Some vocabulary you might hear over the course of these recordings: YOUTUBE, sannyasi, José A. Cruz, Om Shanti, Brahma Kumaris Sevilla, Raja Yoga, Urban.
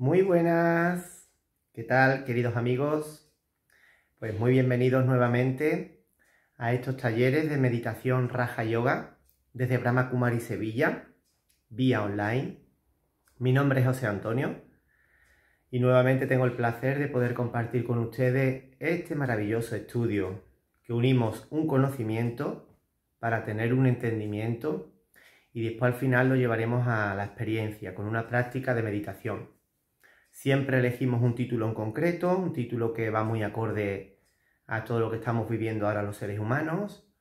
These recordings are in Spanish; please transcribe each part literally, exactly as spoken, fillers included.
Muy buenas, ¿qué tal, queridos amigos? Pues muy bienvenidos nuevamente a estos talleres de meditación Raja Yoga desde Brahma Kumaris Sevilla, vía online. Mi nombre es José Antonio y nuevamente tengo el placer de poder compartir con ustedes este maravilloso estudio que unimos un conocimiento para tener un entendimiento y después al final lo llevaremos a la experiencia con una práctica de meditación. Siempre elegimos un título en concreto, un título que va muy acorde a todo lo que estamos viviendo ahora los seres humanos.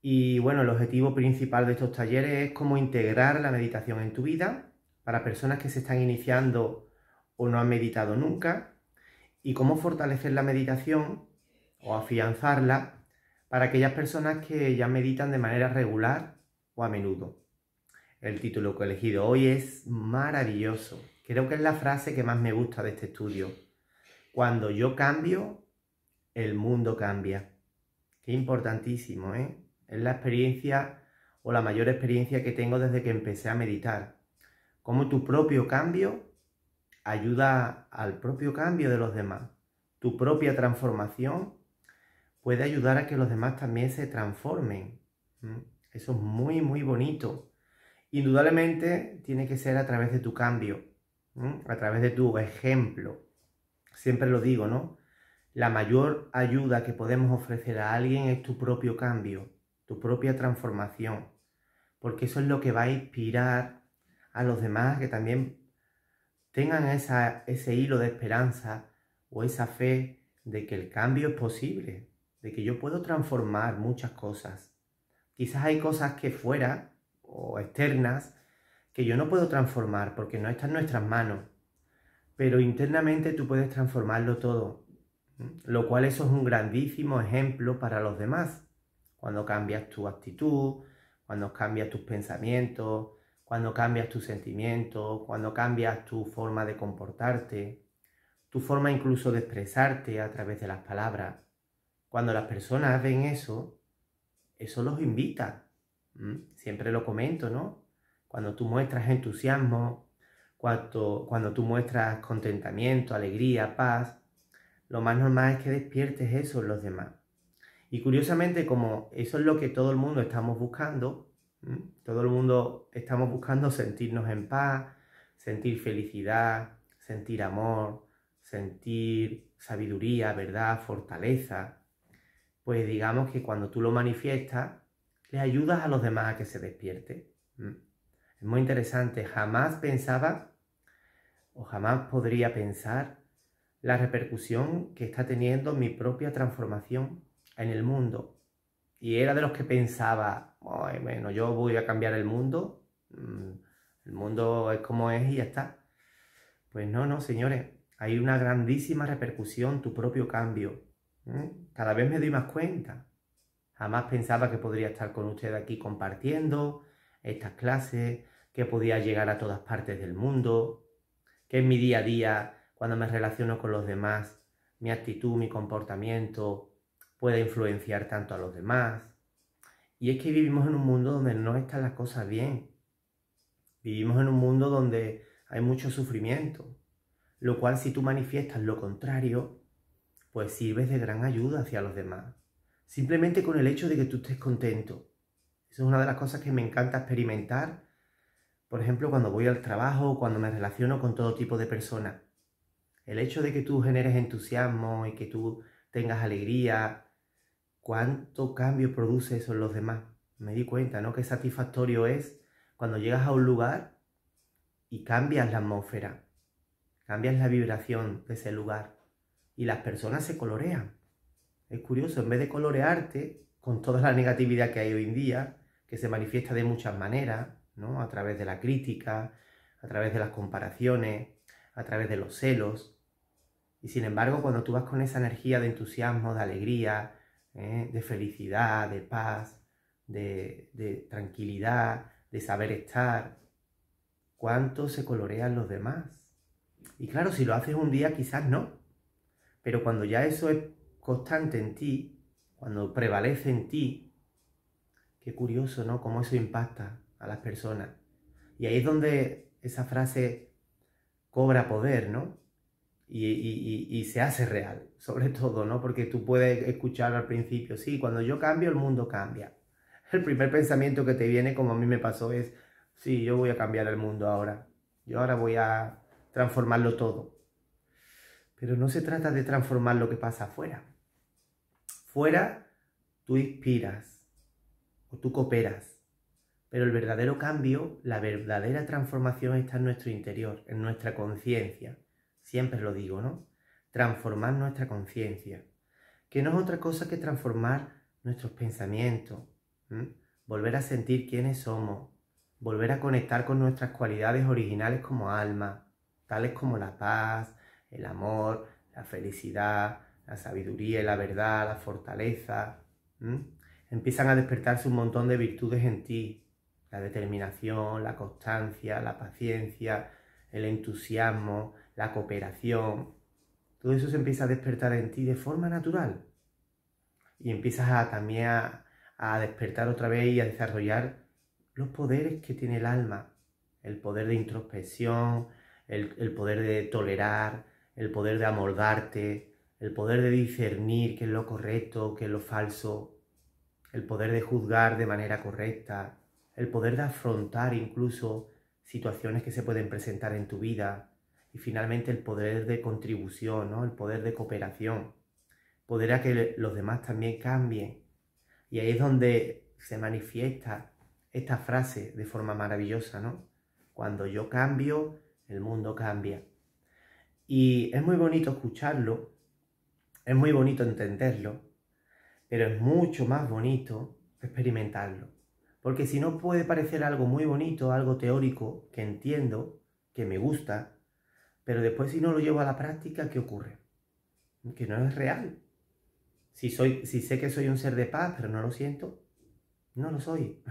Y bueno, el objetivo principal de estos talleres es cómo integrar la meditación en tu vida para personas que se están iniciando o no han meditado nunca y cómo fortalecer la meditación o afianzarla para aquellas personas que ya meditan de manera regular o a menudo. El título que he elegido hoy es maravilloso. Creo que es la frase que más me gusta de este estudio. Cuando yo cambio, el mundo cambia. Qué importantísimo, ¿eh? Es la experiencia o la mayor experiencia que tengo desde que empecé a meditar. Cómo tu propio cambio ayuda al propio cambio de los demás. Tu propia transformación puede ayudar a que los demás también se transformen. Eso es muy, muy bonito. Indudablemente tiene que ser a través de tu cambio. A través de tu ejemplo. Siempre lo digo, ¿no? La mayor ayuda que podemos ofrecer a alguien es tu propio cambio, tu propia transformación, porque eso es lo que va a inspirar a los demás que también tengan esa, ese hilo de esperanza o esa fe de que el cambio es posible, de que yo puedo transformar muchas cosas. Quizás hay cosas que fuera o externas que yo no puedo transformar porque no está en nuestras manos, pero internamente tú puedes transformarlo todo, lo cual eso es un grandísimo ejemplo para los demás. Cuando cambias tu actitud, cuando cambias tus pensamientos, cuando cambias tus sentimientos, cuando cambias tu forma de comportarte, tu forma incluso de expresarte a través de las palabras, cuando las personas ven eso, eso los invita. Siempre lo comento, ¿no? Cuando tú muestras entusiasmo, cuando, cuando tú muestras contentamiento, alegría, paz, lo más normal es que despiertes eso en los demás. Y curiosamente, como eso es lo que todo el mundo estamos buscando, ¿eh? todo el mundo estamos buscando sentirnos en paz, sentir felicidad, sentir amor, sentir sabiduría, verdad, fortaleza, pues digamos que cuando tú lo manifiestas, le ayudas a los demás a que se despierte. ¿eh? Es muy interesante, jamás pensaba o jamás podría pensar la repercusión que está teniendo mi propia transformación en el mundo. Y era de los que pensaba, ay, bueno, yo voy a cambiar el mundo, el mundo es como es y ya está. Pues no, no, señores, hay una grandísima repercusión, tu propio cambio. Cada vez me doy más cuenta. Jamás pensaba que podría estar con usted aquí compartiendo estas clases, que podía llegar a todas partes del mundo, que en mi día a día, cuando me relaciono con los demás, mi actitud, mi comportamiento pueda influenciar tanto a los demás. Y es que vivimos en un mundo donde no están las cosas bien. Vivimos en un mundo donde hay mucho sufrimiento, lo cual si tú manifiestas lo contrario, pues sirves de gran ayuda hacia los demás. Simplemente con el hecho de que tú estés contento. Eso es una de las cosas que me encanta experimentar, por ejemplo, cuando voy al trabajo o cuando me relaciono con todo tipo de personas. El hecho de que tú generes entusiasmo y que tú tengas alegría, ¿cuánto cambio produce eso en los demás? Me di cuenta, ¿no? Qué satisfactorio es cuando llegas a un lugar y cambias la atmósfera, cambias la vibración de ese lugar y las personas se colorean. Es curioso, en vez de colorearte con toda la negatividad que hay hoy en día, que se manifiesta de muchas maneras, ¿no? A través de la crítica, a través de las comparaciones, a través de los celos. Y sin embargo, cuando tú vas con esa energía de entusiasmo, de alegría, ¿eh? de felicidad, de paz, de, de tranquilidad, de saber estar, ¿cuánto se colorean los demás? Y claro, si lo haces un día quizás no, pero cuando ya eso es constante en ti, cuando prevalece en ti, qué curioso, ¿no? Cómo eso impacta a las personas. Y ahí es donde esa frase cobra poder, ¿no? Y, y, y, y se hace real, sobre todo, ¿no? Porque tú puedes escuchar al principio, sí, cuando yo cambio, el mundo cambia. El primer pensamiento que te viene, como a mí me pasó, es, sí, yo voy a cambiar el mundo ahora. Yo ahora voy a transformarlo todo. Pero no se trata de transformar lo que pasa afuera. Fuera, tú inspiras o tú cooperas. Pero el verdadero cambio, la verdadera transformación está en nuestro interior, en nuestra conciencia. Siempre lo digo, ¿no? Transformar nuestra conciencia. Que no es otra cosa que transformar nuestros pensamientos. ¿Mm? Volver a sentir quiénes somos. Volver a conectar con nuestras cualidades originales como alma. Tales como la paz, el amor, la felicidad, la sabiduría y la verdad, la fortaleza. ¿Mm? Empiezan a despertarse un montón de virtudes en ti. La determinación, la constancia, la paciencia, el entusiasmo, la cooperación. Todo eso se empieza a despertar en ti de forma natural. Y empiezas a, también a, a despertar otra vez y a desarrollar los poderes que tiene el alma. El poder de introspección, el, el poder de tolerar, el poder de amoldarte, el poder de discernir qué es lo correcto, qué es lo falso, el poder de juzgar de manera correcta. El poder de afrontar incluso situaciones que se pueden presentar en tu vida. Y finalmente el poder de contribución, ¿no? El poder de cooperación. Poder a que los demás también cambien. Y ahí es donde se manifiesta esta frase de forma maravillosa, ¿no? Cuando yo cambio, el mundo cambia. Y es muy bonito escucharlo, es muy bonito entenderlo, pero es mucho más bonito experimentarlo. Porque si no puede parecer algo muy bonito, algo teórico, que entiendo, que me gusta, pero después si no lo llevo a la práctica, ¿qué ocurre? Que no es real. Si, soy, si sé que soy un ser de paz, pero no lo siento, no lo soy.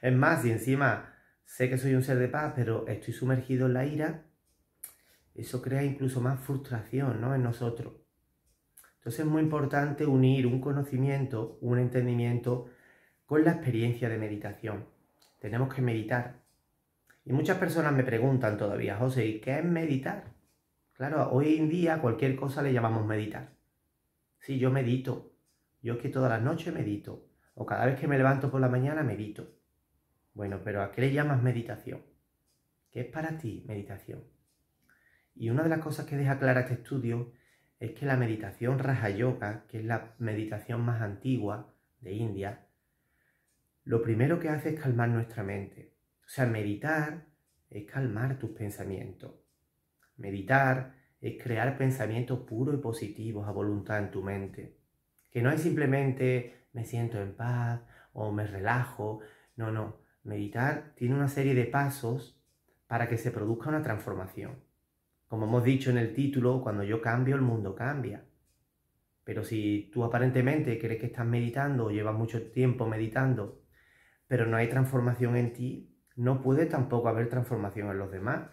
Es más, y encima sé que soy un ser de paz, pero estoy sumergido en la ira, eso crea incluso más frustración, ¿no? En nosotros. Entonces es muy importante unir un conocimiento, un entendimiento, con la experiencia de meditación. Tenemos que meditar. Y muchas personas me preguntan todavía, José, ¿y qué es meditar? Claro, hoy en día cualquier cosa le llamamos meditar. Sí, yo medito. Yo es que todas las noches medito. O cada vez que me levanto por la mañana medito. Bueno, pero ¿a qué le llamas meditación? ¿Qué es para ti meditación? Y una de las cosas que deja clara este estudio es que la meditación Raja Yoga, que es la meditación más antigua de India, lo primero que hace es calmar nuestra mente. O sea, meditar es calmar tus pensamientos. Meditar es crear pensamientos puros y positivos a voluntad en tu mente. Que no es simplemente me siento en paz o me relajo. No, no. Meditar tiene una serie de pasos para que se produzca una transformación. Como hemos dicho en el título, cuando yo cambio, el mundo cambia. Pero si tú aparentemente crees que estás meditando o llevas mucho tiempo meditando, pero no hay transformación en ti, no puede tampoco haber transformación en los demás.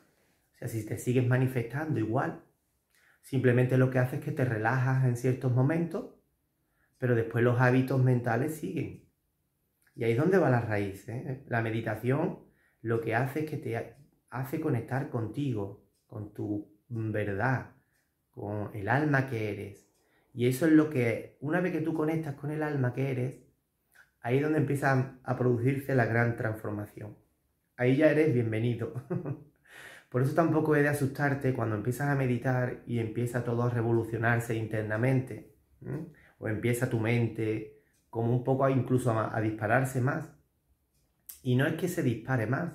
O sea, si te sigues manifestando igual, simplemente lo que haces es que te relajas en ciertos momentos, pero después los hábitos mentales siguen. Y ahí es donde va la raíz, ¿eh? La meditación lo que hace es que te hace conectar contigo, con tu verdad, con el alma que eres. Y eso es lo que, una vez que tú conectas con el alma que eres, ahí es donde empieza a producirse la gran transformación. Ahí ya eres bienvenido. Por eso tampoco he de asustarte cuando empiezas a meditar y empieza todo a revolucionarse internamente. ¿Mm? O empieza tu mente como un poco a, incluso a, a dispararse más. Y no es que se dispare más,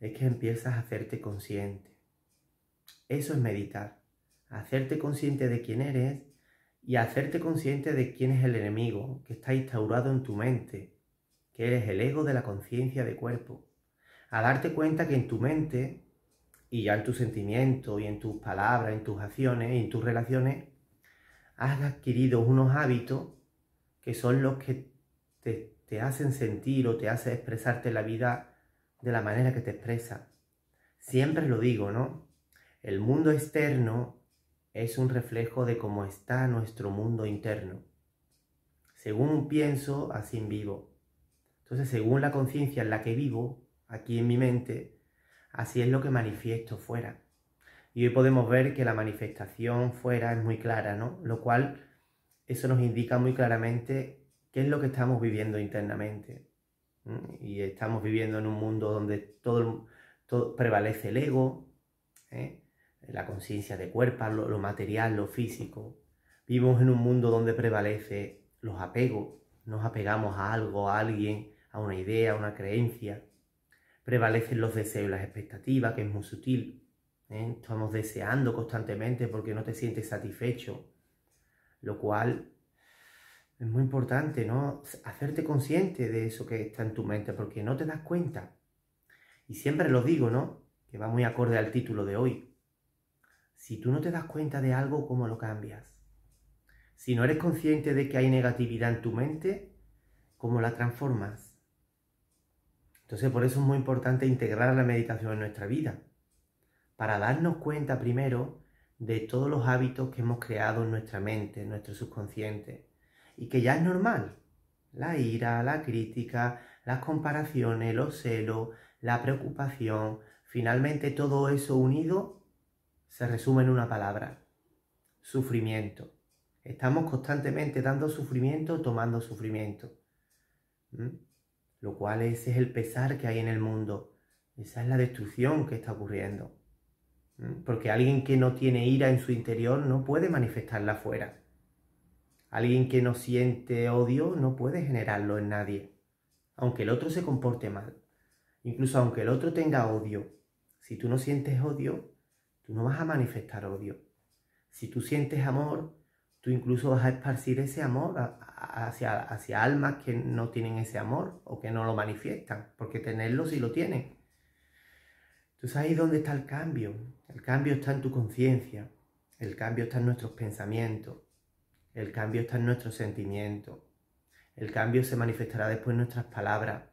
es que empiezas a hacerte consciente. Eso es meditar. Hacerte consciente de quién eres y hacerte consciente de quién es el enemigo que está instaurado en tu mente, que eres el ego de la conciencia de cuerpo. A darte cuenta que en tu mente, y ya en tus sentimientos, y en tus palabras, en tus acciones, y en tus relaciones, has adquirido unos hábitos que son los que te, te hacen sentir o te hacen expresarte la vida de la manera que te expresa. Siempre lo digo, ¿no? El mundo externo es un reflejo de cómo está nuestro mundo interno. Según pienso, así vivo. Entonces, según la conciencia en la que vivo, aquí en mi mente, Así es lo que manifiesto fuera. Y hoy podemos ver que la manifestación fuera es muy clara, ¿no? Lo cual, eso nos indica muy claramente qué es lo que estamos viviendo internamente. Y estamos viviendo en un mundo donde todo, todo prevalece el ego, ¿eh? La conciencia de cuerpo, lo, lo material, lo físico. Vivimos en un mundo donde prevalece los apegos. Nos apegamos a algo, a alguien, a una idea, a una creencia. Prevalecen los deseos y las expectativas, que es muy sutil, ¿eh? Estamos deseando constantemente porque no te sientes satisfecho. Lo cual es muy importante, ¿no? Hacerte consciente de eso que está en tu mente, porque no te das cuenta. Y siempre lo digo, ¿no? Que va muy acorde al título de hoy. Si tú no te das cuenta de algo, ¿cómo lo cambias? Si no eres consciente de que hay negatividad en tu mente, ¿cómo la transformas? Entonces, por eso es muy importante integrar la meditación en nuestra vida, para darnos cuenta primero de todos los hábitos que hemos creado en nuestra mente, en nuestro subconsciente, y que ya es normal. La ira, la crítica, las comparaciones, los celos, la preocupación, finalmente todo eso unido se resume en una palabra: sufrimiento. Estamos constantemente dando sufrimiento, tomando sufrimiento. ¿Mm? Lo cual, ese es el pesar que hay en el mundo. Esa es la destrucción que está ocurriendo. ¿Mm? Porque alguien que no tiene ira en su interior no puede manifestarla afuera. Alguien que no siente odio no puede generarlo en nadie. Aunque el otro se comporte mal. Incluso aunque el otro tenga odio. Si tú no sientes odio, tú no vas a manifestar odio. Si tú sientes amor, tú incluso vas a esparcir ese amor hacia, hacia almas que no tienen ese amor o que no lo manifiestan, porque tenerlo sí lo tienen. Entonces ahí es donde está el cambio. El cambio está en tu conciencia, el cambio está en nuestros pensamientos, el cambio está en nuestros sentimientos, el cambio se manifestará después en nuestras palabras,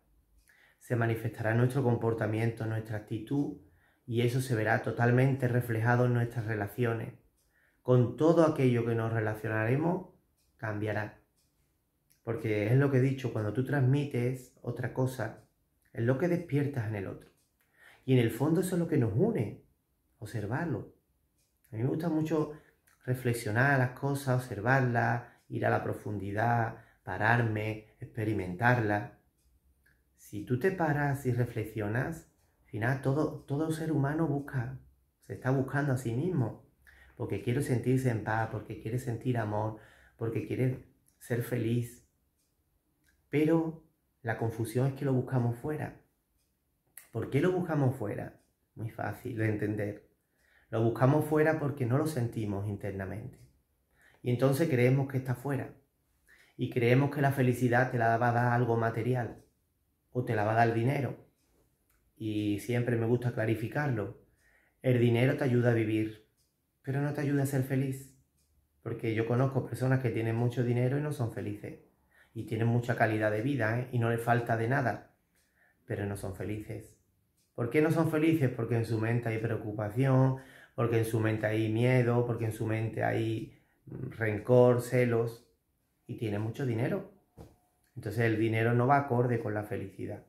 se manifestará en nuestro comportamiento, en nuestra actitud, y eso se verá totalmente reflejado en nuestras relaciones. Con todo aquello que nos relacionaremos, cambiará. Porque es lo que he dicho, cuando tú transmites otra cosa, es lo que despiertas en el otro. Y en el fondo eso es lo que nos une, observarlo. A mí me gusta mucho reflexionar las cosas, observarlas, ir a la profundidad, pararme, experimentarlas. Si tú te paras y reflexionas, al final todo, todo ser humano busca, se está buscando a sí mismo. Porque quiero sentirse en paz, porque quiere sentir amor, porque quiere ser feliz. Pero la confusión es que lo buscamos fuera. ¿Por qué lo buscamos fuera? Muy fácil de entender. Lo buscamos fuera porque no lo sentimos internamente. Y entonces creemos que está fuera. Y creemos que la felicidad te la va a dar algo material. O te la va a dar el dinero. Y siempre me gusta clarificarlo. El dinero te ayuda a vivir, pero no te ayuda a ser feliz, porque yo conozco personas que tienen mucho dinero y no son felices, y tienen mucha calidad de vida, ¿eh? Y no les falta de nada, pero no son felices. ¿Por qué no son felices? Porque en su mente hay preocupación, porque en su mente hay miedo, porque en su mente hay rencor, celos, y tienen mucho dinero. Entonces el dinero no va acorde con la felicidad,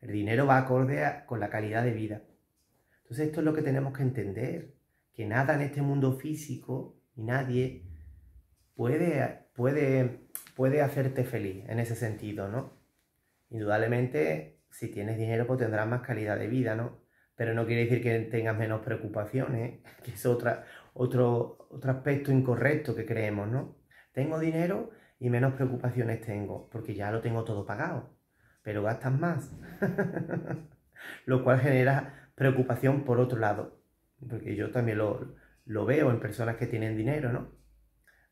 el dinero va acorde a, con la calidad de vida. Entonces esto es lo que tenemos que entender, que nada en este mundo físico y nadie puede, puede, puede hacerte feliz en ese sentido, ¿no? Indudablemente, si tienes dinero, pues tendrás más calidad de vida, ¿no? Pero no quiere decir que tengas menos preocupaciones, ¿eh? Que es otra, otro, otro aspecto incorrecto que creemos, ¿no? Tengo dinero y menos preocupaciones tengo, porque ya lo tengo todo pagado, pero gastas más, lo cual genera preocupación por otro lado. Porque yo también lo, lo veo en personas que tienen dinero, ¿no?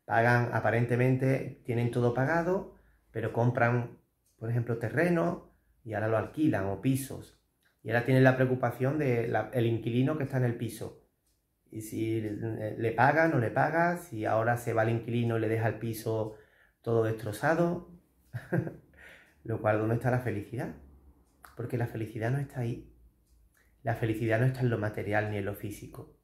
Pagan, aparentemente, tienen todo pagado, pero compran, por ejemplo, terreno y ahora lo alquilan, o pisos. Y ahora tienen la preocupación del inquilino que está en el piso. Y si le paga, no le paga, si ahora se va el inquilino y le deja el piso todo destrozado. Lo cual, ¿dónde está la felicidad? Porque la felicidad no está ahí. La felicidad no está en lo material ni en lo físico.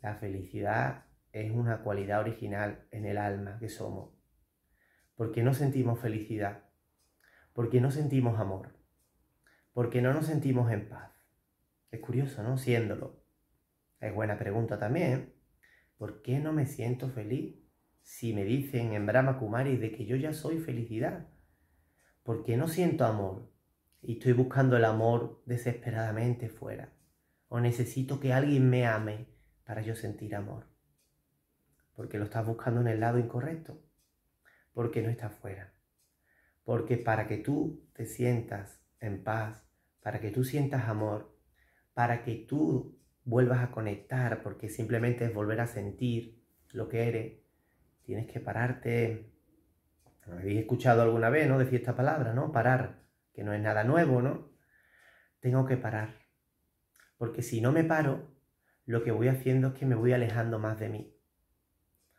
La felicidad es una cualidad original en el alma que somos. ¿Por qué no sentimos felicidad? ¿Por qué no sentimos amor? ¿Por qué no nos sentimos en paz? Es curioso, ¿no? Siéndolo. Es buena pregunta también. ¿Por qué no me siento feliz si me dicen en Brahma Kumaris de que yo ya soy felicidad? ¿Por qué no siento amor y estoy buscando el amor desesperadamente fuera? ¿O necesito que alguien me ame para yo sentir amor? Porque lo estás buscando en el lado incorrecto. Porque no está fuera. Porque para que tú te sientas en paz, para que tú sientas amor, para que tú vuelvas a conectar, porque simplemente es volver a sentir lo que eres, tienes que pararte. Me habéis escuchado alguna vez, ¿no? Decir esta palabra, ¿no? Parar, que no es nada nuevo, ¿no? Tengo que parar. Porque si no me paro, lo que voy haciendo es que me voy alejando más de mí.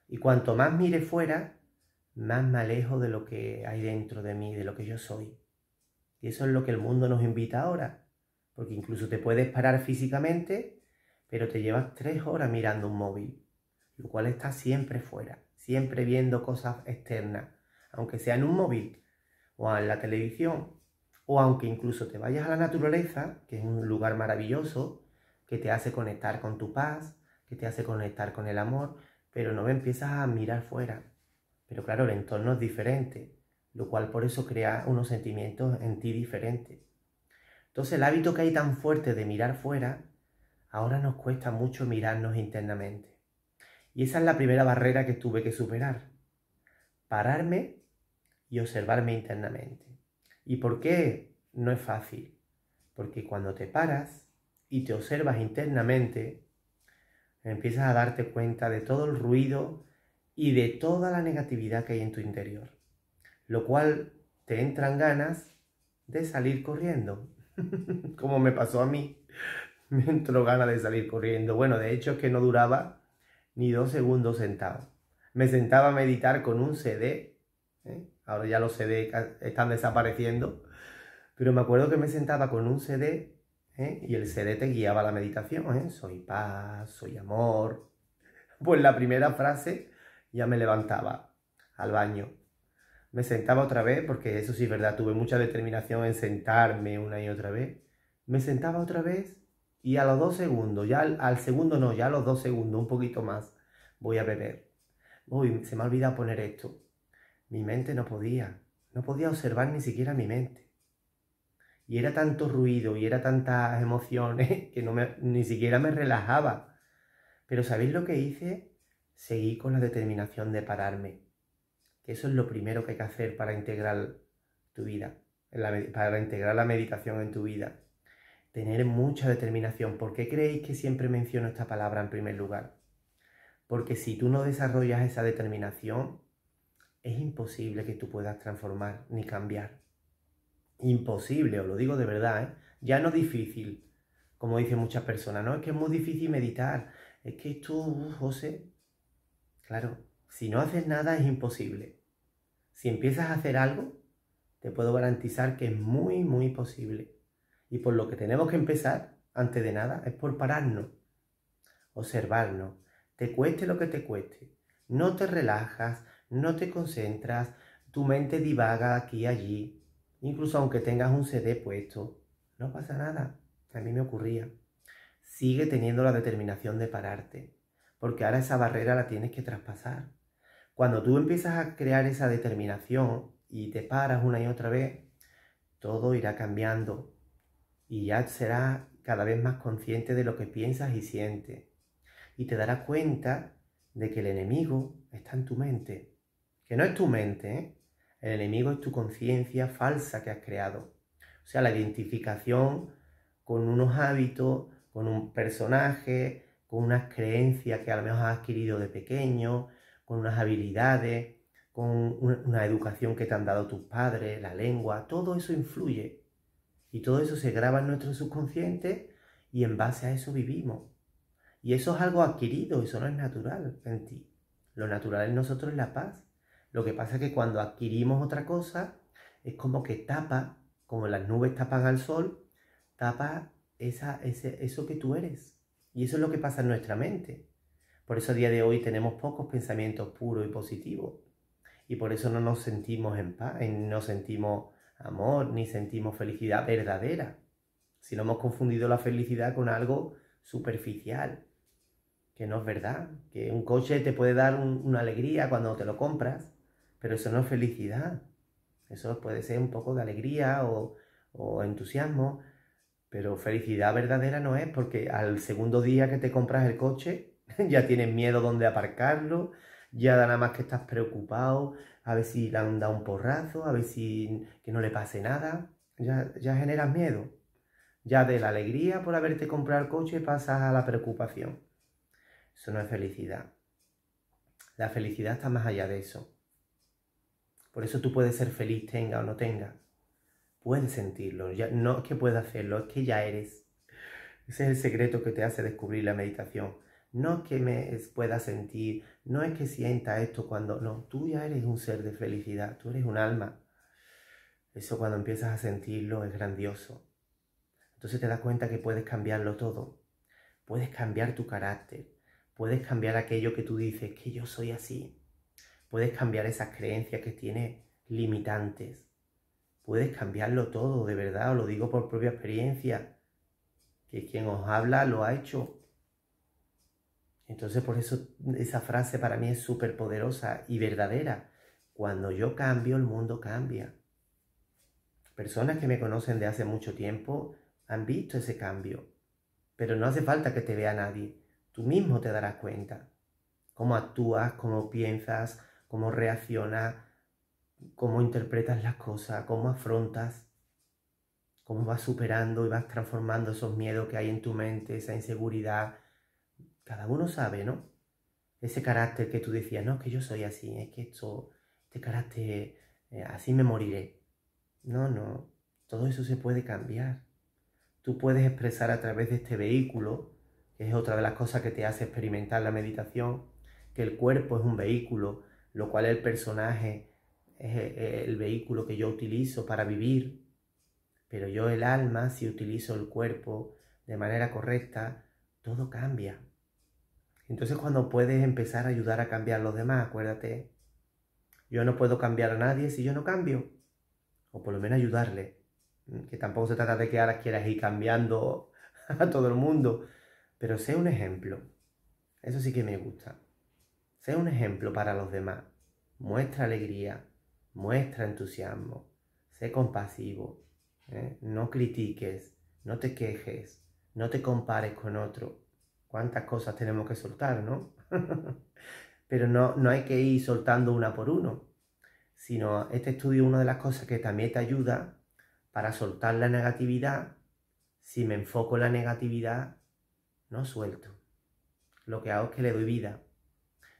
Y cuanto más mire fuera, más me alejo de lo que hay dentro de mí, de lo que yo soy. Y eso es lo que el mundo nos invita ahora. Porque incluso te puedes parar físicamente, pero te llevas tres horas mirando un móvil. Lo cual está siempre fuera, siempre viendo cosas externas. Aunque sea en un móvil, o en la televisión, o aunque incluso te vayas a la naturaleza, que es un lugar maravilloso, que te hace conectar con tu paz, que te hace conectar con el amor, pero no empiezas a mirar fuera. Pero claro, el entorno es diferente, lo cual por eso crea unos sentimientos en ti diferentes. Entonces el hábito que hay tan fuerte de mirar fuera, ahora nos cuesta mucho mirarnos internamente. Y esa es la primera barrera que tuve que superar. Pararme y observarme internamente. ¿Y por qué? No es fácil. Porque cuando te paras y te observas internamente, empiezas a darte cuenta de todo el ruido y de toda la negatividad que hay en tu interior, lo cual te entran ganas de salir corriendo, como me pasó a mí. Me entró ganas de salir corriendo. Bueno, de hecho es que no duraba ni dos segundos sentado. Me sentaba a meditar con un C D, ¿eh? Ahora ya los C D están desapareciendo, pero me acuerdo que me sentaba con un C D, ¿eh? Y el C D te guiaba a la meditación, ¿eh? Soy paz, soy amor. Pues la primera frase ya me levantaba al baño. Me sentaba otra vez, porque eso sí es verdad, tuve mucha determinación en sentarme una y otra vez. Me sentaba otra vez y a los dos segundos, ya al, al segundo no, ya a los dos segundos, un poquito más, voy a beber. Uy, se me ha olvidado poner esto. Mi mente no podía, no podía observar ni siquiera mi mente. Y era tanto ruido y era tantas emociones que no me, ni siquiera me relajaba. Pero ¿sabéis lo que hice? Seguí con la determinación de pararme. Que eso es lo primero que hay que hacer para integrar tu vida, para integrar la meditación en tu vida. Tener mucha determinación. ¿Por qué creéis que siempre menciono esta palabra en primer lugar? Porque si tú no desarrollas esa determinación, es imposible que tú puedas transformar ni cambiar. Imposible, os lo digo de verdad, ¿eh? Ya no es difícil, como dicen muchas personas. No, es que es muy difícil meditar. Es que esto, uh, José, claro, si no haces nada es imposible. Si empiezas a hacer algo, te puedo garantizar que es muy, muy posible. Y por lo que tenemos que empezar, antes de nada, es por pararnos, observarnos. Te cueste lo que te cueste, no te relajas, no te concentras, tu mente divaga aquí y allí, incluso aunque tengas un C D puesto, no pasa nada, a mí me ocurría. Sigue teniendo la determinación de pararte, porque ahora esa barrera la tienes que traspasar. Cuando tú empiezas a crear esa determinación y te paras una y otra vez, todo irá cambiando y ya serás cada vez más consciente de lo que piensas y sientes. Y te darás cuenta de que el enemigo está en tu mente. Que no es tu mente, ¿eh? El enemigo es tu conciencia falsa que has creado. O sea, la identificación con unos hábitos, con un personaje, con unas creencias que a lo mejor has adquirido de pequeño, con unas habilidades, con una educación que te han dado tus padres, la lengua. Todo eso influye. Y todo eso se graba en nuestro subconsciente y en base a eso vivimos. Y eso es algo adquirido, eso no es natural en ti. Lo natural en nosotros es la paz. Lo que pasa es que cuando adquirimos otra cosa, es como que tapa, como las nubes tapan al sol, tapa esa, ese, eso que tú eres. Y eso es lo que pasa en nuestra mente. Por eso a día de hoy tenemos pocos pensamientos puros y positivos. Y por eso no nos sentimos en paz, no sentimos amor, ni sentimos felicidad verdadera. si no hemos confundido la felicidad con algo superficial, que no es verdad, que un coche te puede dar un, una alegría cuando te lo compras, pero eso no es felicidad, eso puede ser un poco de alegría o, o entusiasmo, pero felicidad verdadera no es, porque al segundo día que te compras el coche ya tienes miedo dónde aparcarlo, ya nada más que estás preocupado, a ver si le han dado un porrazo, a ver si que no le pase nada, ya, ya generas miedo. Ya de la alegría por haberte comprado el coche pasas a la preocupación. Eso no es felicidad. La felicidad está más allá de eso. Por eso tú puedes ser feliz, tenga o no tenga. Puedes sentirlo, ya, no es que puedas hacerlo, es que ya eres. Ese es el secreto que te hace descubrir la meditación. No es que me pueda sentir, no es que sienta esto cuando... No, tú ya eres un ser de felicidad, tú eres un alma. Eso cuando empiezas a sentirlo es grandioso. Entonces te das cuenta que puedes cambiarlo todo. Puedes cambiar tu carácter. Puedes cambiar aquello que tú dices, que yo soy así. Puedes cambiar esas creencias que tienes limitantes. Puedes cambiarlo todo, de verdad, os lo digo por propia experiencia. Que quien os habla lo ha hecho. Entonces por eso esa frase para mí es súper poderosa y verdadera. Cuando yo cambio, el mundo cambia. Personas que me conocen de hace mucho tiempo... han visto ese cambio, pero no hace falta que te vea nadie. Tú mismo te darás cuenta cómo actúas, cómo piensas, cómo reaccionas, cómo interpretas las cosas, cómo afrontas, cómo vas superando y vas transformando esos miedos que hay en tu mente, esa inseguridad. Cada uno sabe, ¿no? Ese carácter que tú decías, no, es que yo soy así, es que esto, este carácter, eh, así me moriré. No, no, todo eso se puede cambiar. Tú puedes expresar a través de este vehículo, que es otra de las cosas que te hace experimentar la meditación, que el cuerpo es un vehículo, lo cual el personaje es el vehículo que yo utilizo para vivir. Pero yo, el alma, si utilizo el cuerpo de manera correcta, todo cambia. Entonces cuando puedes empezar a ayudar a cambiar a los demás, acuérdate, yo no puedo cambiar a nadie si yo no cambio, o por lo menos ayudarle. Que tampoco se trata de que ahora quieras ir cambiando a todo el mundo, pero sé un ejemplo. Eso sí que me gusta. Sé un ejemplo para los demás. Muestra alegría, muestra entusiasmo, sé compasivo, ¿eh? No critiques, no te quejes, no te compares con otro. ¿Cuántas cosas tenemos que soltar, no? Pero no, no hay que ir soltando una por uno, sino este estudio es una de las cosas que también te ayuda para soltar la negatividad. Si me enfoco en la negatividad, no suelto. Lo que hago es que le doy vida.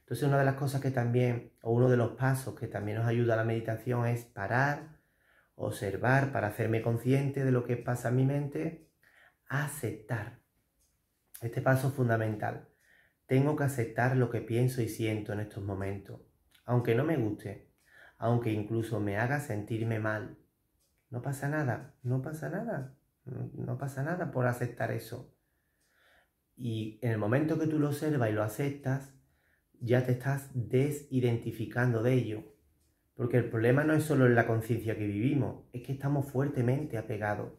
Entonces una de las cosas que también, o uno de los pasos que también nos ayuda a la meditación es parar, observar, para hacerme consciente de lo que pasa en mi mente, aceptar. Este paso es fundamental. Tengo que aceptar lo que pienso y siento en estos momentos, aunque no me guste, aunque incluso me haga sentirme mal. No pasa nada, no pasa nada, no pasa nada por aceptar eso. Y en el momento que tú lo observas y lo aceptas, ya te estás desidentificando de ello. Porque el problema no es solo en la conciencia que vivimos, es que estamos fuertemente apegados.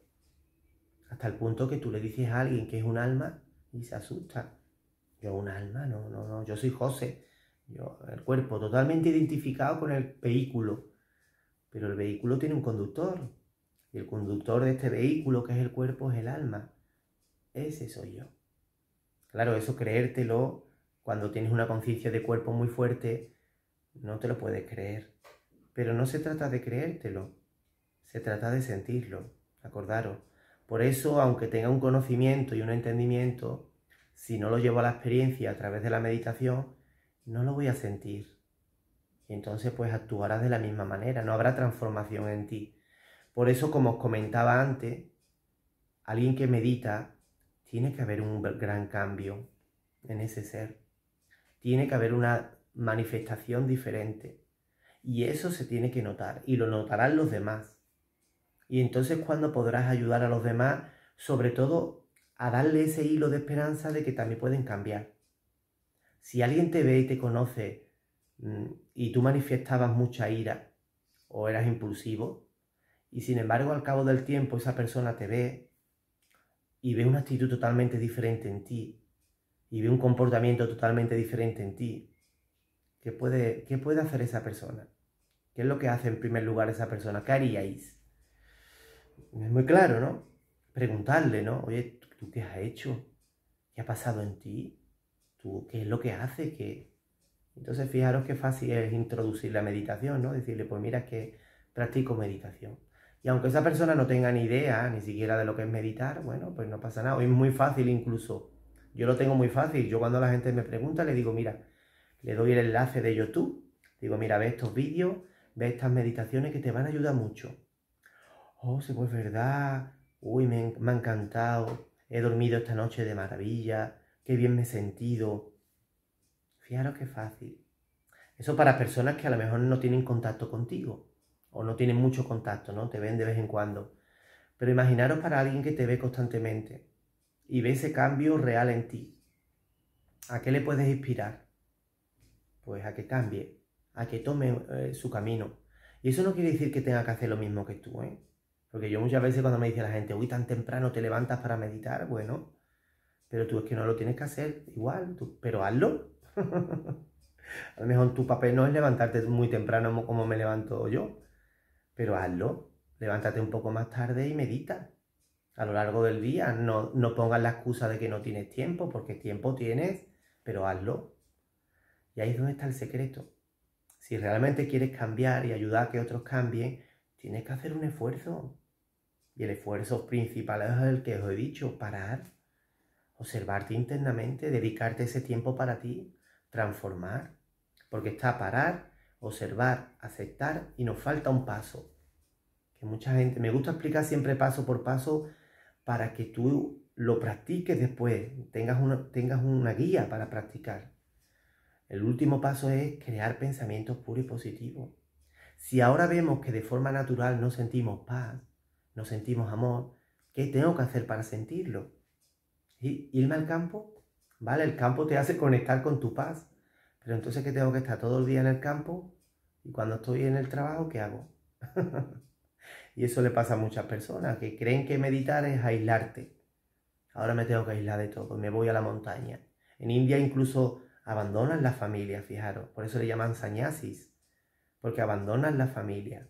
Hasta el punto que tú le dices a alguien que es un alma y se asusta. Yo un alma, no, no, no, yo soy José. Yo, el cuerpo totalmente identificado con el vehículo. Pero el vehículo tiene un conductor. Y el conductor de este vehículo, que es el cuerpo, es el alma. Ese soy yo. Claro, eso creértelo, cuando tienes una conciencia de cuerpo muy fuerte, no te lo puedes creer. Pero no se trata de creértelo, se trata de sentirlo, acordaros. Por eso, aunque tenga un conocimiento y un entendimiento, si no lo llevo a la experiencia a través de la meditación, no lo voy a sentir. Y entonces pues actuarás de la misma manera, no habrá transformación en ti. Por eso, como os comentaba antes, alguien que medita, tiene que haber un gran cambio en ese ser. Tiene que haber una manifestación diferente. Y eso se tiene que notar, y lo notarán los demás. Y entonces cuando podrás ayudar a los demás, sobre todo a darle ese hilo de esperanza de que también pueden cambiar. Si alguien te ve y te conoce, y tú manifestabas mucha ira o eras impulsivo, y sin embargo al cabo del tiempo esa persona te ve y ve una actitud totalmente diferente en ti, y ve un comportamiento totalmente diferente en ti, ¿qué puede, qué puede hacer esa persona? ¿Qué es lo que hace en primer lugar esa persona? ¿Qué haríais? Es muy claro, ¿no? Preguntarle, ¿no? Oye, ¿tú qué has hecho? ¿Qué ha pasado en ti? ¿Tú qué es lo que haces? ¿Qué? Entonces, fijaros qué fácil es introducir la meditación, ¿no? Decirle, pues mira, es que practico meditación. Y aunque esa persona no tenga ni idea, ni siquiera de lo que es meditar, bueno, pues no pasa nada. Hoy es muy fácil incluso. Yo lo tengo muy fácil. Yo cuando la gente me pregunta, le digo, mira, le doy el enlace de YouTube. Digo, mira, ve estos vídeos, ve estas meditaciones que te van a ayudar mucho. Oh, sí, pues verdad. Uy, me, me ha encantado. He dormido esta noche de maravilla. Qué bien me he sentido. Fijaros qué fácil. Eso para personas que a lo mejor no tienen contacto contigo. O no tienen mucho contacto, ¿no? Te ven de vez en cuando. Pero imaginaros para alguien que te ve constantemente. Y ve ese cambio real en ti. ¿A qué le puedes inspirar? Pues a que cambie, a que tome eh, su camino. Y eso no quiere decir que tenga que hacer lo mismo que tú, ¿eh? Porque yo muchas veces cuando me dice la gente, uy, tan temprano te levantas para meditar, bueno, pero tú es que no lo tienes que hacer igual, tú, pero hazlo. A lo mejor tu papel no es levantarte muy temprano como me levanto yo, pero hazlo, levántate un poco más tarde y medita. A lo largo del día, no, no pongas la excusa de que no tienes tiempo, porque tiempo tienes, pero hazlo. Y ahí es donde está el secreto. Si realmente quieres cambiar y ayudar a que otros cambien, tienes que hacer un esfuerzo. Y el esfuerzo principal es el que os he dicho, parar, observarte internamente, dedicarte ese tiempo para ti, transformar. Porque está parar, observar, aceptar y nos falta un paso. Que mucha gente, me gusta explicar siempre paso por paso, para que tú lo practiques después, tengas una, tengas una guía para practicar. El último paso es crear pensamientos puros y positivos. Si ahora vemos que de forma natural no sentimos paz, no sentimos amor, ¿qué tengo que hacer para sentirlo? ¿Irme al campo? Vale, el campo te hace conectar con tu paz, pero entonces ¿qué tengo que estar todo el día en el campo? Y cuando estoy en el trabajo, ¿qué hago? Y eso le pasa a muchas personas, que creen que meditar es aislarte. Ahora me tengo que aislar de todo, me voy a la montaña. En India incluso abandonan la familia, fijaros. Por eso le llaman sannyasis, porque abandonan la familia.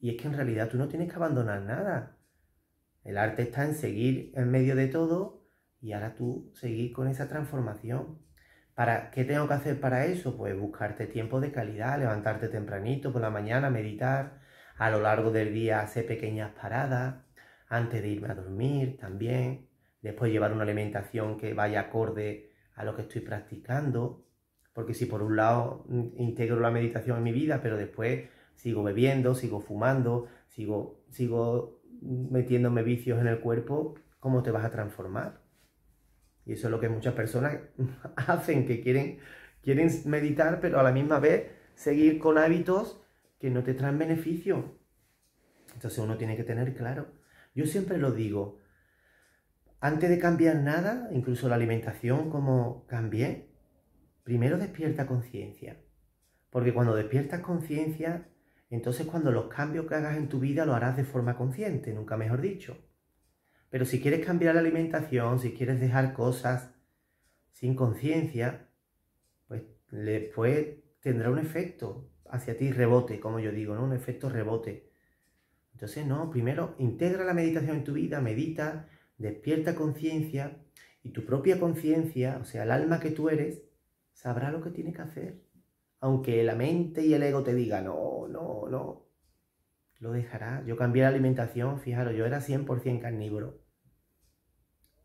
Y es que en realidad tú no tienes que abandonar nada. El arte está en seguir en medio de todo y ahora tú seguir con esa transformación. ¿Para qué tengo que hacer para eso? Pues buscarte tiempo de calidad, levantarte tempranito por la mañana, meditar. A lo largo del día hacer pequeñas paradas, antes de irme a dormir también. Después llevar una alimentación que vaya acorde a lo que estoy practicando. Porque si por un lado integro la meditación en mi vida, pero después sigo bebiendo, sigo fumando, sigo, sigo metiéndome vicios en el cuerpo, ¿cómo te vas a transformar? Y eso es lo que muchas personas hacen, que quieren, quieren meditar, pero a la misma vez seguir con hábitos que no te traen beneficio. Entonces uno tiene que tener claro. Yo siempre lo digo, antes de cambiar nada, incluso la alimentación, como cambié, primero despierta conciencia. Porque cuando despiertas conciencia, entonces cuando los cambios que hagas en tu vida lo harás de forma consciente, nunca mejor dicho. Pero si quieres cambiar la alimentación, si quieres dejar cosas sin conciencia, pues después tendrá un efecto hacia ti, rebote, como yo digo, ¿no? Un efecto rebote. Entonces, no, primero integra la meditación en tu vida, medita, despierta conciencia y tu propia conciencia, o sea, el alma que tú eres, sabrá lo que tiene que hacer. Aunque la mente y el ego te digan, no, no, no, lo dejará. Yo cambié la alimentación, fijaros, yo era cien por cien carnívoro.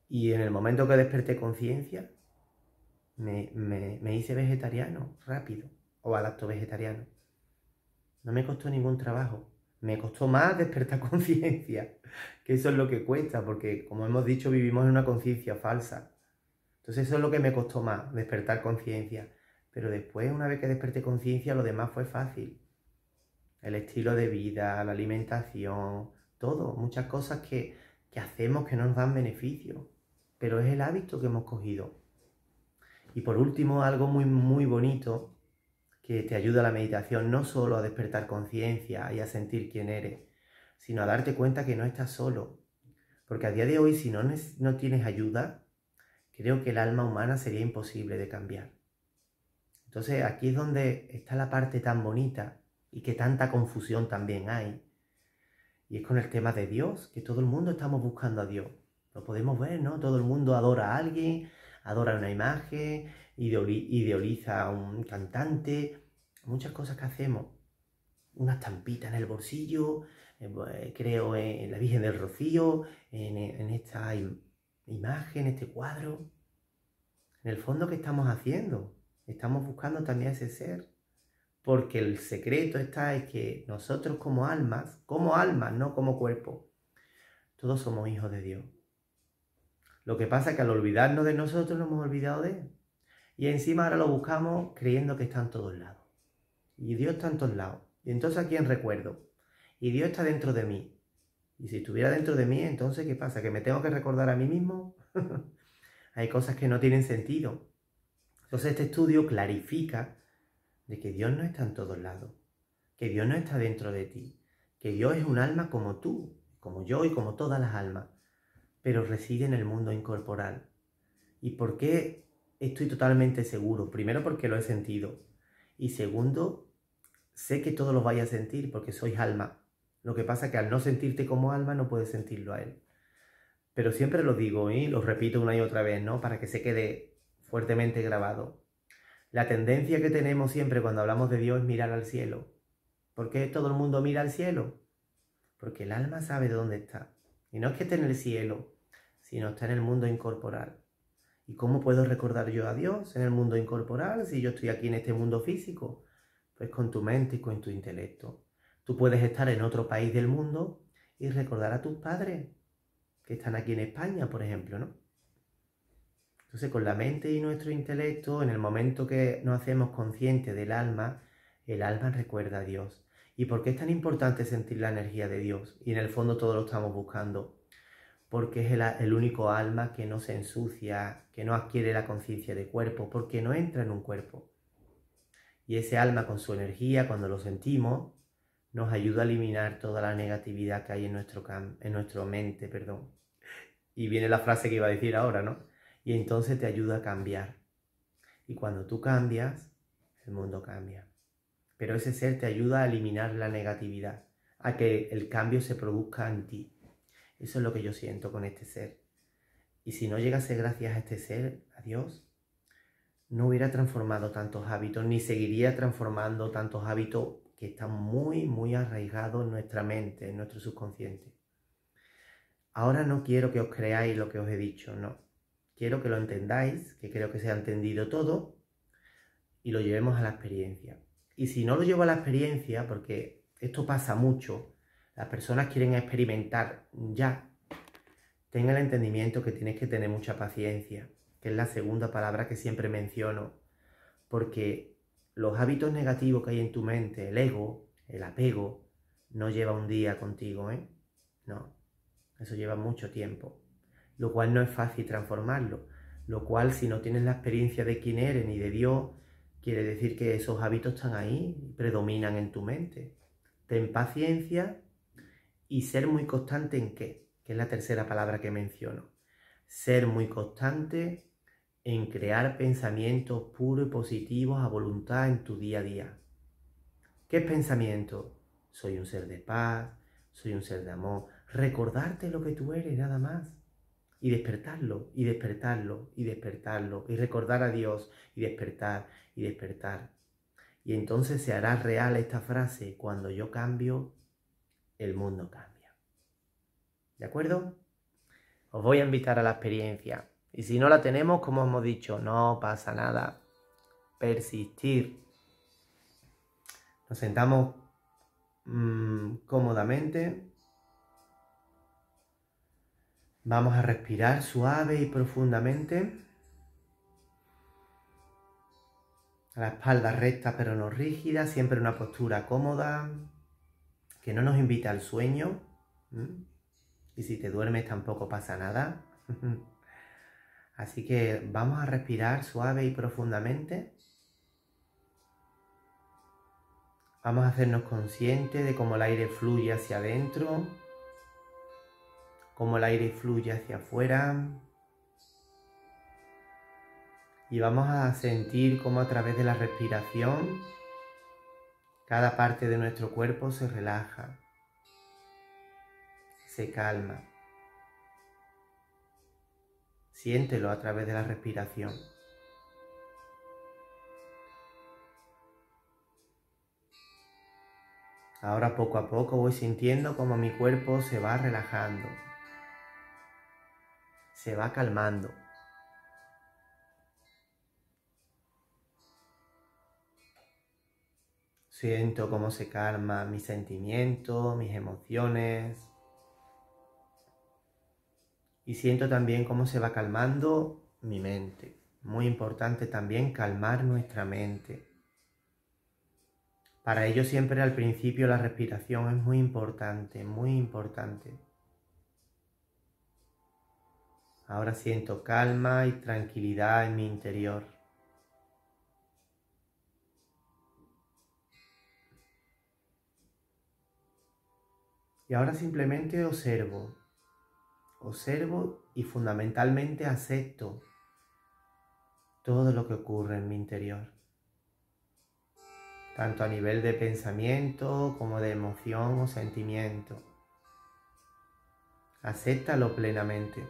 Y en el momento que desperté conciencia, me, me, me hice vegetariano, rápido, o al acto vegetariano. No me costó ningún trabajo. Me costó más despertar conciencia, que eso es lo que cuesta, porque como hemos dicho, vivimos en una conciencia falsa. Entonces eso es lo que me costó más, despertar conciencia. Pero después, una vez que desperté conciencia, lo demás fue fácil. El estilo de vida, la alimentación, todo. Muchas cosas que, que hacemos que no nos dan beneficio. Pero es el hábito que hemos cogido. Y por último, algo muy, muy bonito, que te ayuda la meditación no solo a despertar conciencia y a sentir quién eres, sino a darte cuenta que no estás solo. Porque a día de hoy, si no, no tienes ayuda, creo que el alma humana sería imposible de cambiar. Entonces aquí es donde está la parte tan bonita y que tanta confusión también hay. Y es con el tema de Dios, que todo el mundo estamos buscando a Dios. Lo podemos ver, ¿no? Todo el mundo adora a alguien, adora una imagen, idealiza a un cantante, muchas cosas que hacemos. Una estampita en el bolsillo, eh, creo en la Virgen del Rocío, en, en esta im- imagen, este cuadro. En el fondo, ¿qué estamos haciendo? Estamos buscando también ese ser. Porque el secreto está es que nosotros como almas, como almas, no como cuerpo, todos somos hijos de Dios. Lo que pasa es que al olvidarnos de nosotros nos hemos olvidado de Él. Y encima ahora lo buscamos creyendo que está en todos lados. Y Dios está en todos lados. Y entonces ¿a quién recuerdo? Y Dios está dentro de mí. Y si estuviera dentro de mí, entonces ¿qué pasa? ¿Que me tengo que recordar a mí mismo? Hay cosas que no tienen sentido. Entonces este estudio clarifica de que Dios no está en todos lados, que Dios no está dentro de ti, que Dios es un alma como tú, como yo y como todas las almas, pero reside en el mundo incorporal. ¿Y por qué estoy totalmente seguro? Primero, porque lo he sentido, y segundo, sé que todos lo vais a sentir porque sois alma. Lo que pasa es que al no sentirte como alma no puedes sentirlo a él. Pero siempre lo digo y lo repito una y otra vez, ¿no? Para que se quede fuertemente grabado. La tendencia que tenemos siempre cuando hablamos de Dios es mirar al cielo. ¿Por qué todo el mundo mira al cielo? Porque el alma sabe de dónde está. Y no es que esté en el cielo, sino está en el mundo incorporal. ¿Y cómo puedo recordar yo a Dios en el mundo incorporal si yo estoy aquí en este mundo físico? Pues con tu mente y con tu intelecto. Tú puedes estar en otro país del mundo y recordar a tus padres, que están aquí en España, por ejemplo, ¿no? Entonces, con la mente y nuestro intelecto, en el momento que nos hacemos conscientes del alma, el alma recuerda a Dios. ¿Y por qué es tan importante sentir la energía de Dios? Y en el fondo todos lo estamos buscando. Porque es el, el único alma que no se ensucia, que no adquiere la conciencia de cuerpo, porque no entra en un cuerpo. Y ese alma con su energía, cuando lo sentimos, nos ayuda a eliminar toda la negatividad que hay en nuestro cam- en nuestra mente, perdón. Y viene la frase que iba a decir ahora, ¿no? Y entonces te ayuda a cambiar. Y cuando tú cambias, el mundo cambia. Pero ese ser te ayuda a eliminar la negatividad, a que el cambio se produzca en ti. Eso es lo que yo siento con este ser. Y si no llegase gracias a este ser, a Dios, no hubiera transformado tantos hábitos, ni seguiría transformando tantos hábitos que están muy, muy arraigados en nuestra mente, en nuestro subconsciente. Ahora no quiero que os creáis lo que os he dicho, no. Quiero que lo entendáis, que creo que se ha entendido todo, y lo llevemos a la experiencia. Y si no lo llevo a la experiencia, porque esto pasa mucho, las personas quieren experimentar ya, ten el entendimiento que tienes que tener mucha paciencia, que es la segunda palabra que siempre menciono, porque los hábitos negativos que hay en tu mente, el ego, el apego, no lleva un día contigo, ¿eh? No, eso lleva mucho tiempo. Lo cual no es fácil transformarlo, lo cual si no tienes la experiencia de quién eres ni de Dios, quiere decir que esos hábitos están ahí, predominan en tu mente. Ten paciencia y ser muy constante en qué, que es la tercera palabra que menciono. Ser muy constante en crear pensamientos puros y positivos a voluntad en tu día a día. ¿Qué pensamiento? Soy un ser de paz, soy un ser de amor. Recordarte lo que tú eres, nada más. Y despertarlo, y despertarlo, y despertarlo, y recordar a Dios, y despertar, y despertar. Y entonces se hará real esta frase, cuando yo cambio, el mundo cambia. ¿De acuerdo? Os voy a invitar a la experiencia. Y si no la tenemos, como hemos dicho, no pasa nada. Persistir. Nos sentamos mmm, cómodamente. Vamos a respirar suave y profundamente. La espalda recta pero no rígida, siempre una postura cómoda, que no nos invita al sueño. ¿Mm? Y si te duermes tampoco pasa nada. Así que vamos a respirar suave y profundamente. Vamos a hacernos conscientes de cómo el aire fluye hacia adentro. cómo el aire fluye hacia afuera. Y vamos a sentir cómo a través de la respiración cada parte de nuestro cuerpo se relaja, se calma. Siéntelo a través de la respiración. Ahora poco a poco voy sintiendo cómo mi cuerpo se va relajando, se va calmando. Siento cómo se calman mis sentimientos, mis emociones. Y siento también cómo se va calmando mi mente. Muy importante también calmar nuestra mente. Para ello siempre al principio la respiración es muy importante, muy importante. Ahora siento calma y tranquilidad en mi interior. Y ahora simplemente observo, observo y fundamentalmente acepto todo lo que ocurre en mi interior. Tanto a nivel de pensamiento como de emoción o sentimiento. Acéptalo plenamente.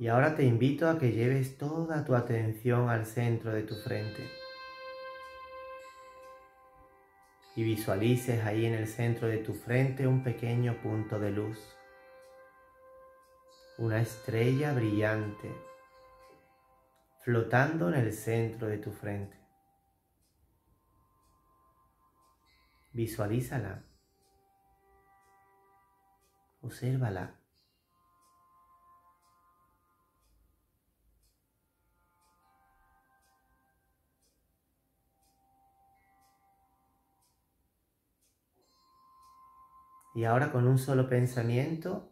Y ahora te invito a que lleves toda tu atención al centro de tu frente. Y visualices ahí en el centro de tu frente un pequeño punto de luz. Una estrella brillante, flotando en el centro de tu frente. Visualízala. Obsérvala. Y ahora con un solo pensamiento,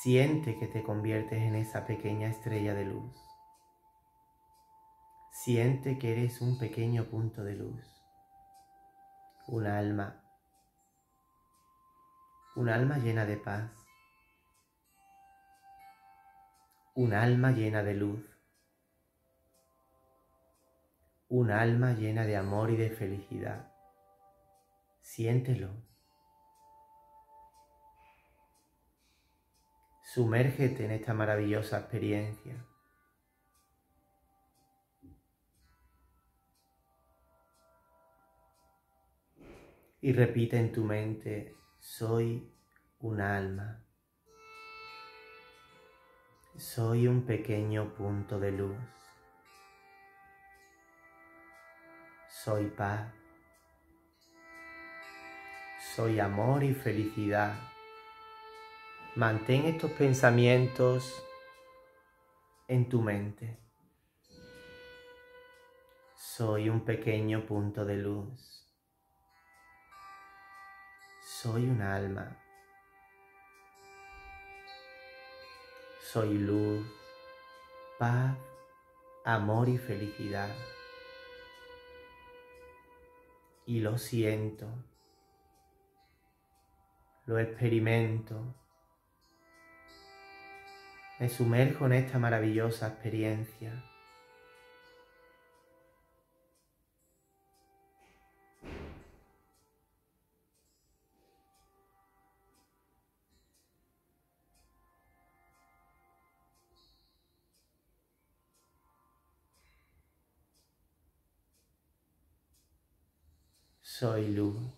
siente que te conviertes en esa pequeña estrella de luz. Siente que eres un pequeño punto de luz. Un alma. Un alma llena de paz. Un alma llena de luz. Un alma llena de amor y de felicidad. Siéntelo. Sumérgete en esta maravillosa experiencia. Y repite en tu mente, soy un alma. Soy un pequeño punto de luz. Soy paz. Soy amor y felicidad. Mantén estos pensamientos en tu mente. Soy un pequeño punto de luz. Soy un alma. Soy luz, paz, amor y felicidad. Y lo siento. Lo experimento. Me sumerjo en esta maravillosa experiencia. Soy luz.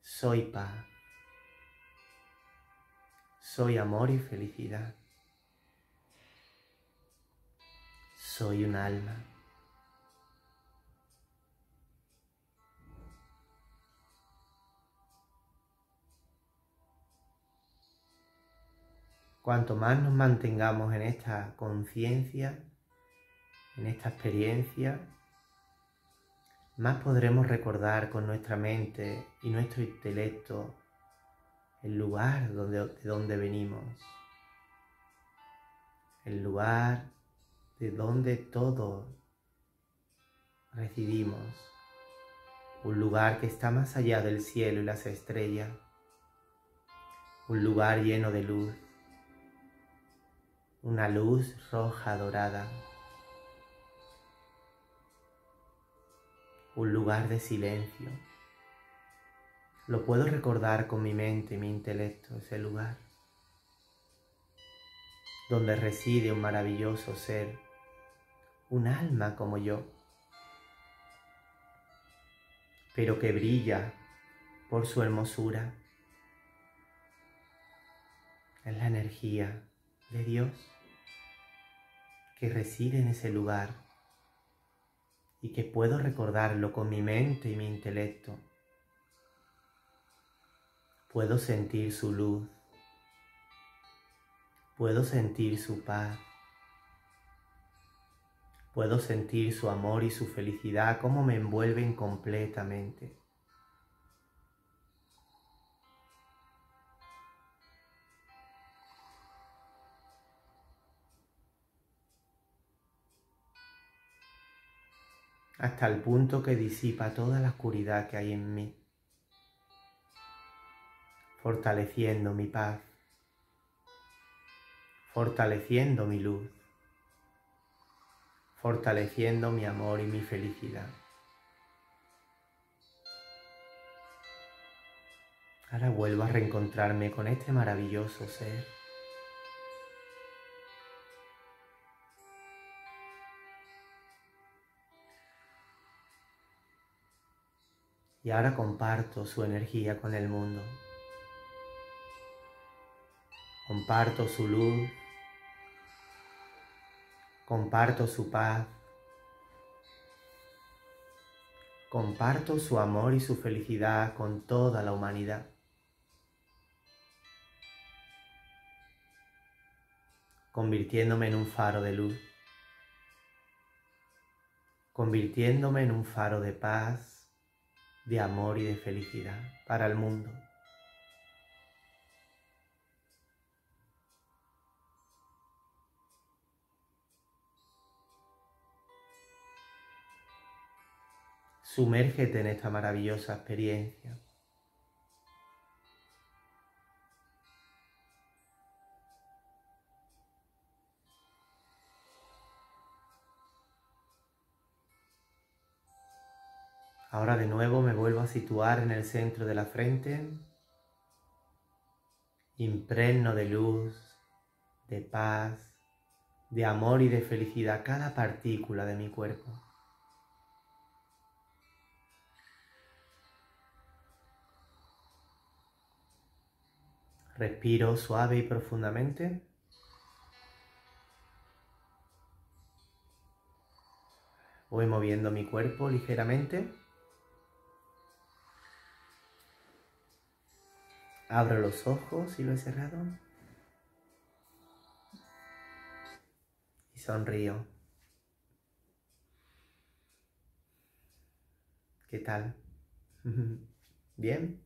Soy paz. Soy amor y felicidad. Soy un alma. Cuanto más nos mantengamos en esta conciencia, en esta experiencia, más podremos recordar con nuestra mente y nuestro intelecto el lugar donde, de donde venimos, el lugar de donde todos residimos, un lugar que está más allá del cielo y las estrellas, un lugar lleno de luz, una luz roja dorada, un lugar de silencio. Lo puedo recordar con mi mente y mi intelecto, ese lugar donde reside un maravilloso ser, un alma como yo, pero que brilla por su hermosura. Es la energía de Dios que reside en ese lugar y que puedo recordarlo con mi mente y mi intelecto. Puedo sentir su luz, puedo sentir su paz, puedo sentir su amor y su felicidad, cómo me envuelven completamente. Hasta el punto que disipa toda la oscuridad que hay en mí, fortaleciendo mi paz, fortaleciendo mi luz, fortaleciendo mi amor y mi felicidad. Ahora vuelvo a reencontrarme con este maravilloso ser. Y ahora comparto su energía con el mundo. Comparto su luz. Comparto su paz, comparto su amor y su felicidad con toda la humanidad. Convirtiéndome en un faro de luz, convirtiéndome en un faro de paz, de amor y de felicidad para el mundo. Sumérgete en esta maravillosa experiencia. Ahora de nuevo me vuelvo a situar en el centro de la frente. Impregno de luz, de paz, de amor y de felicidad cada partícula de mi cuerpo. Respiro suave y profundamente. Voy moviendo mi cuerpo ligeramente. Abro los ojos si lo he cerrado. Y sonrío. ¿Qué tal? ¿Bien?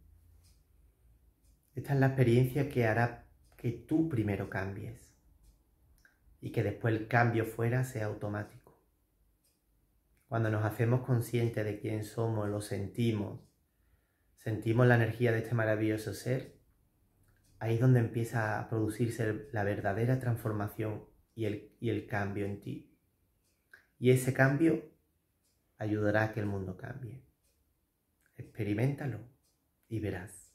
Esta es la experiencia que hará que tú primero cambies y que después el cambio fuera sea automático. Cuando nos hacemos conscientes de quién somos, lo sentimos, sentimos la energía de este maravilloso ser, ahí es donde empieza a producirse la verdadera transformación y el, y el cambio en ti. Y ese cambio ayudará a que el mundo cambie. Experiméntalo y verás.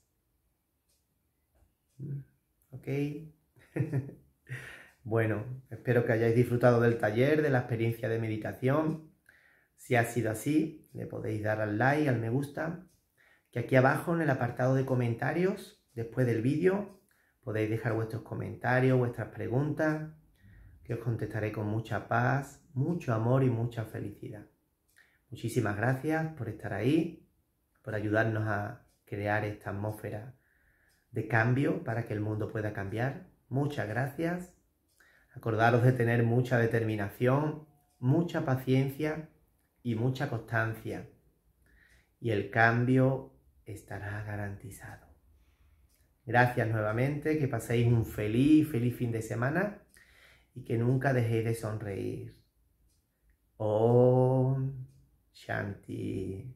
Ok. Bueno, espero que hayáis disfrutado del taller, de la experiencia de meditación. Si ha sido así, le podéis dar al like, al me gusta, que aquí abajo en el apartado de comentarios, después del vídeo, podéis dejar vuestros comentarios, vuestras preguntas, que os contestaré con mucha paz, mucho amor y mucha felicidad. Muchísimas gracias por estar ahí, por ayudarnos a crear esta atmósfera de cambio para que el mundo pueda cambiar. Muchas gracias. Acordaros de tener mucha determinación, mucha paciencia y mucha constancia. Y el cambio estará garantizado. Gracias nuevamente, que paséis un feliz, feliz fin de semana y que nunca dejéis de sonreír. Om Shanti.